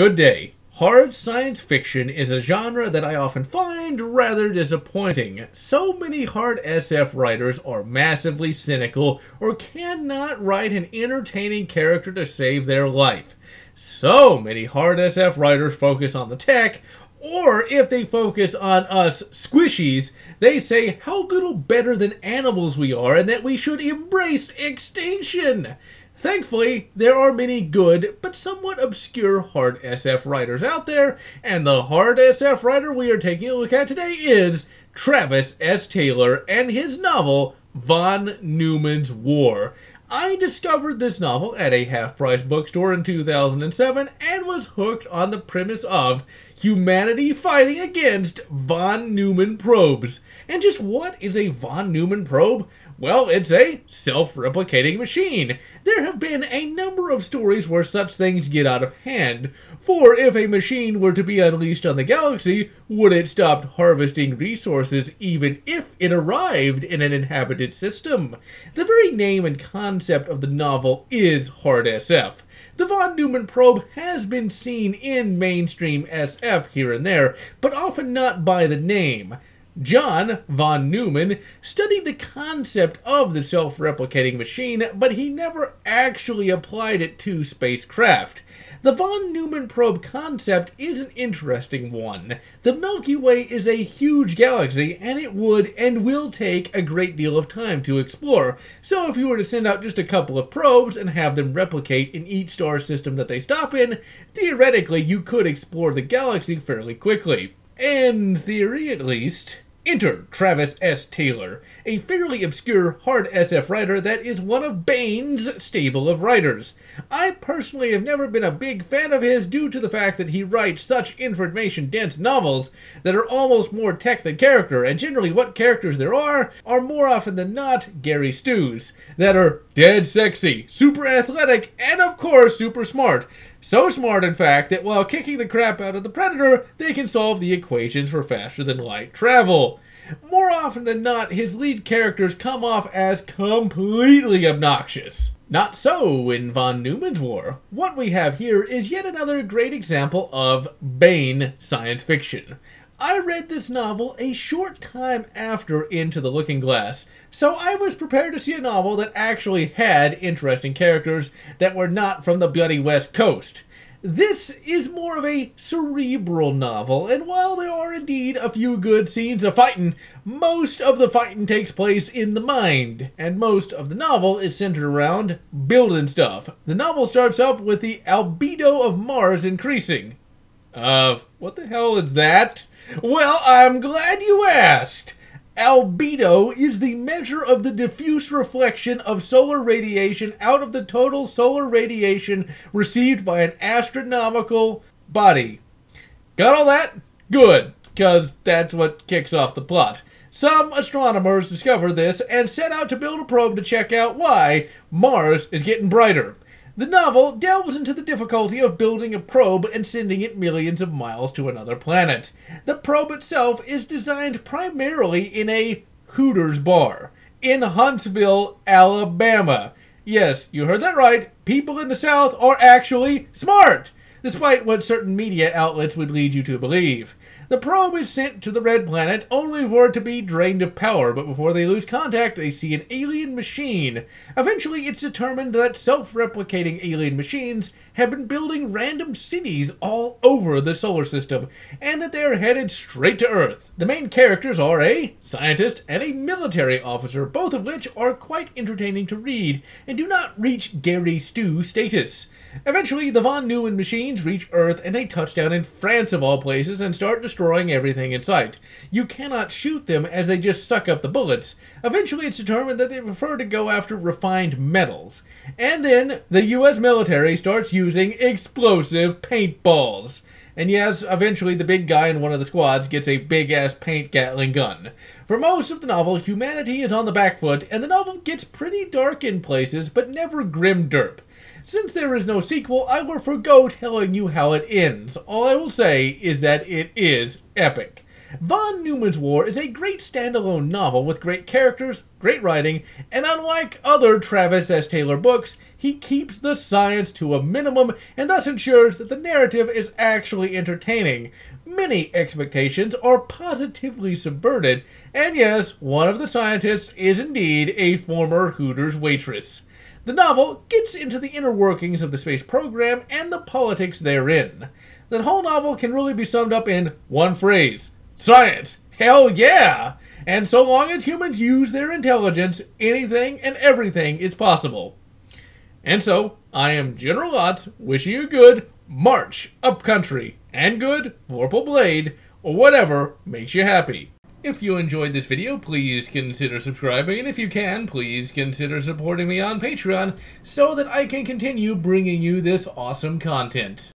Good day. Hard science fiction is a genre that I often find rather disappointing. So many hard SF writers are massively cynical or cannot write an entertaining character to save their life. So many hard SF writers focus on the tech, or if they focus on us squishies, they say how little better than animals we are and that we should embrace extinction. Thankfully, there are many good, but somewhat obscure hard SF writers out there, and the hard SF writer we are taking a look at today is Travis S. Taylor and his novel, Von Neumann's War. I discovered this novel at a half-price bookstore in 2007 and was hooked on the premise of humanity fighting against Von Neumann probes. And just what is a Von Neumann probe? Well, it's a self-replicating machine. There have been a number of stories where such things get out of hand. For if a machine were to be unleashed on the galaxy, would it stop harvesting resources even if it arrived in an inhabited system? The very name and concept of the novel is hard SF. The Von Neumann probe has been seen in mainstream SF here and there, but often not by the name. John von Neumann studied the concept of the self-replicating machine, but he never actually applied it to spacecraft. The Von Neumann probe concept is an interesting one. The Milky Way is a huge galaxy, and it would and will take a great deal of time to explore. So if you were to send out just a couple of probes and have them replicate in each star system that they stop in, theoretically you could explore the galaxy fairly quickly. In theory, at least. Enter Travis S. Taylor, a fairly obscure hard SF writer that is one of Bane's stable of writers. I personally have never been a big fan of his due to the fact that he writes such information-dense novels that are almost more tech than character, and generally what characters there are more often than not Gary Stews, that are dead sexy, super athletic, and of course super smart. So smart, in fact, that while kicking the crap out of the Predator, they can solve the equations for faster-than-light travel. More often than not, his lead characters come off as completely obnoxious. Not so in Von Neumann's War. What we have here is yet another great example of Bane science fiction. I read this novel a short time after Into the Looking Glass, so I was prepared to see a novel that actually had interesting characters that were not from the bloody West Coast. This is more of a cerebral novel, and while there are indeed a few good scenes of fighting, most of the fighting takes place in the mind, and most of the novel is centered around building stuff. The novel starts up with the albedo of Mars increasing. What the hell is that? Well, I'm glad you asked! Albedo is the measure of the diffuse reflection of solar radiation out of the total solar radiation received by an astronomical body. Got all that? Good, because that's what kicks off the plot. Some astronomers discover this and set out to build a probe to check out why Mars is getting brighter. The novel delves into the difficulty of building a probe and sending it millions of miles to another planet. The probe itself is designed primarily in a Hooters bar in Huntsville, Alabama. Yes, you heard that right. People in the South are actually smart, despite what certain media outlets would lead you to believe. The probe is sent to the red planet only for it to be drained of power, but before they lose contact, they see an alien machine. Eventually, it's determined that self-replicating alien machines have been building random cities all over the solar system, and that they are headed straight to Earth. The main characters are a scientist and a military officer, both of which are quite entertaining to read and do not reach Gary Stew status. Eventually, the Von Neumann machines reach Earth and they touch down in France of all places and start destroying everything in sight. You cannot shoot them as they just suck up the bullets. Eventually, it's determined that they prefer to go after refined metals. And then, the U.S. military starts using explosive paintballs. And yes, eventually the big guy in one of the squads gets a big-ass paint Gatling gun. For most of the novel, humanity is on the back foot, and the novel gets pretty dark in places, but never grim derp. Since there is no sequel, I will forgo telling you how it ends. All I will say is that it is epic. Von Neumann's War is a great standalone novel with great characters, great writing, and unlike other Travis S. Taylor books, he keeps the science to a minimum and thus ensures that the narrative is actually entertaining. Many expectations are positively subverted, and yes, one of the scientists is indeed a former Hooters waitress. The novel gets into the inner workings of the space program and the politics therein. The whole novel can really be summed up in one phrase: science! Hell yeah! And so long as humans use their intelligence, anything and everything is possible. And so, I am General Lotz, wishing you good march up country, and good vorpal blade, or whatever makes you happy. If you enjoyed this video, please consider subscribing, and if you can, please consider supporting me on Patreon so that I can continue bringing you this awesome content.